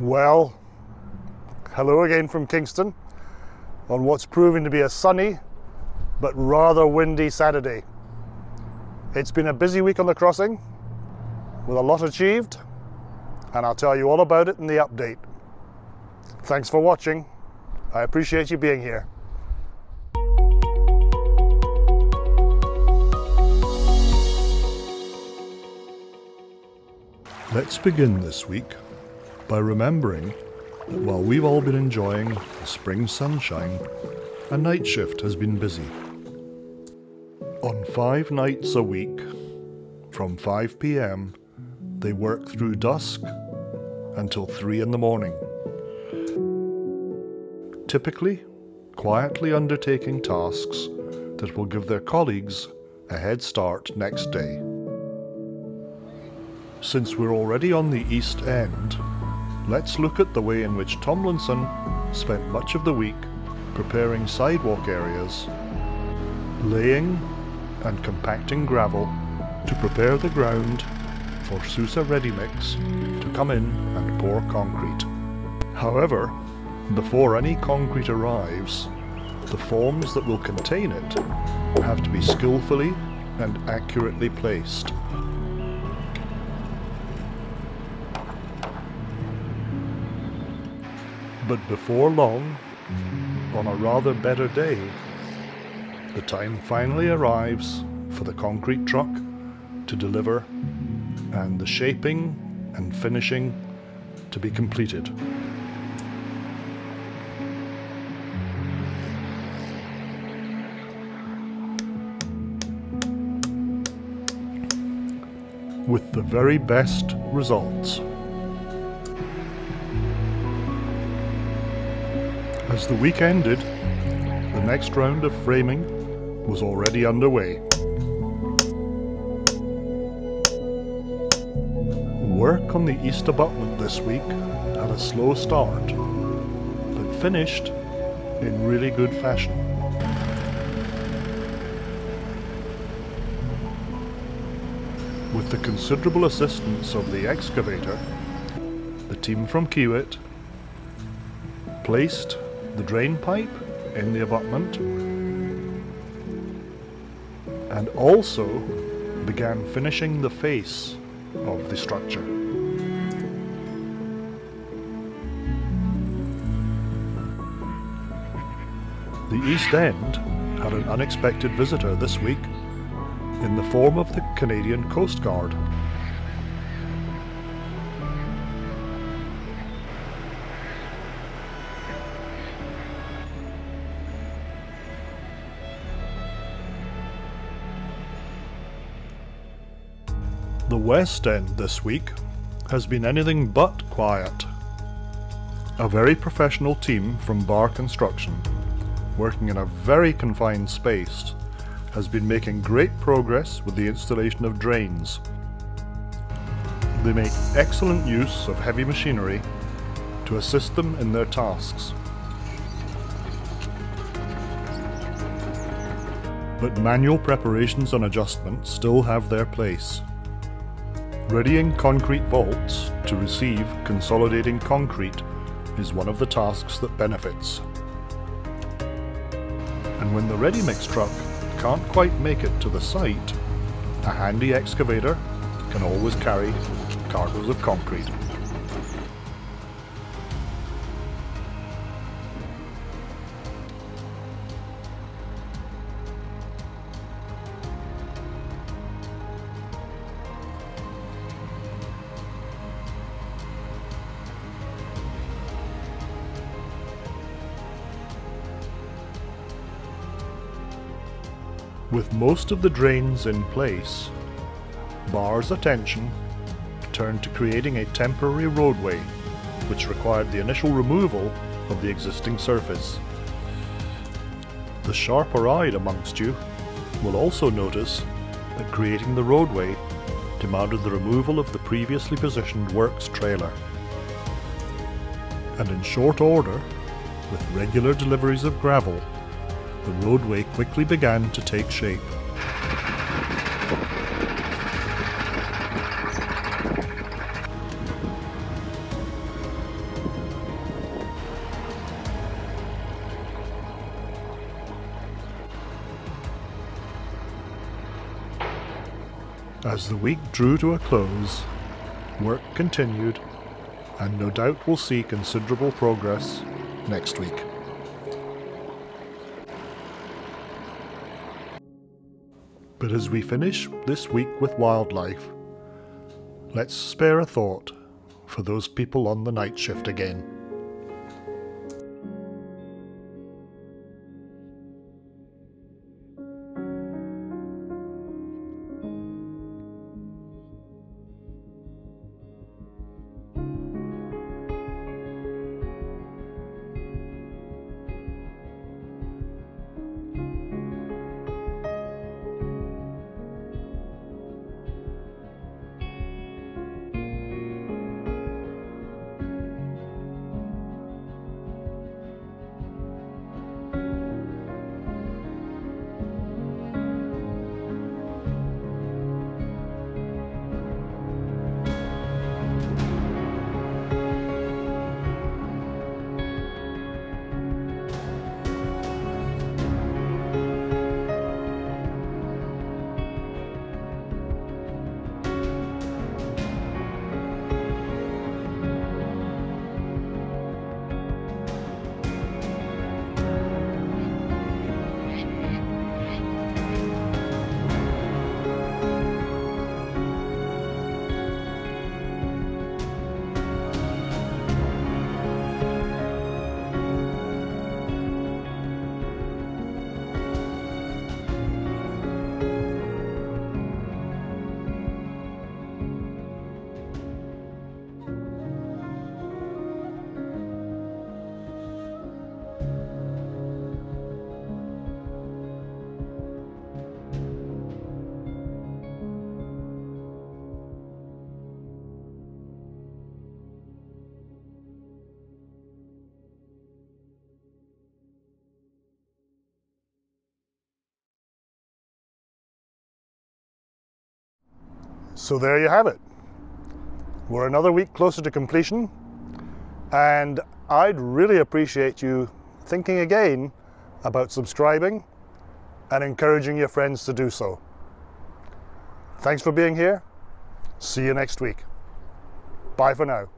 Well, hello again from Kingston on what's proving to be a sunny but rather windy Saturday. It's been a busy week on the crossing with a lot achieved, and I'll tell you all about it in the update. Thanks for watching. I appreciate you being here. Let's begin this week by remembering that while we've all been enjoying the spring sunshine, a night shift has been busy. On 5 nights a week, from 5 p.m, they work through dusk until 3 in the morning, typically quietly undertaking tasks that will give their colleagues a head start next day. Since we're already on the East End, let's look at the way in which Tomlinson spent much of the week preparing sidewalk areas, laying and compacting gravel to prepare the ground for Sousa Ready Mix to come in and pour concrete. However, before any concrete arrives, the forms that will contain it have to be skillfully and accurately placed. But before long, on a rather better day, the time finally arrives for the concrete truck to deliver and the shaping and finishing to be completed. With the very best results. As the week ended, the next round of framing was already underway. Work on the east abutment this week had a slow start, but finished in really good fashion. With the considerable assistance of the excavator, the team from Kiewit placed the drain pipe in the abutment and also began finishing the face of the structure. The East End had an unexpected visitor this week in the form of the Canadian Coast Guard. The West End this week has been anything but quiet. A very professional team from Barr Construction, working in a very confined space, has been making great progress with the installation of drains. They make excellent use of heavy machinery to assist them in their tasks, but manual preparations and adjustments still have their place. Readying concrete vaults to receive consolidating concrete is one of the tasks that benefits. And when the ready mix truck can't quite make it to the site, a handy excavator can always carry cargoes of concrete. With most of the drains in place, Barr's attention turned to creating a temporary roadway, which required the initial removal of the existing surface. The sharper-eyed amongst you will also notice that creating the roadway demanded the removal of the previously positioned works trailer. And in short order, with regular deliveries of gravel, the roadway quickly began to take shape. As the week drew to a close, work continued, and no doubt we'll see considerable progress next week. But as we finish this week with wildlife, let's spare a thought for those people on the night shift again. So there you have it. We're another week closer to completion, and I'd really appreciate you thinking again about subscribing and encouraging your friends to do so. Thanks for being here. See you next week. Bye for now.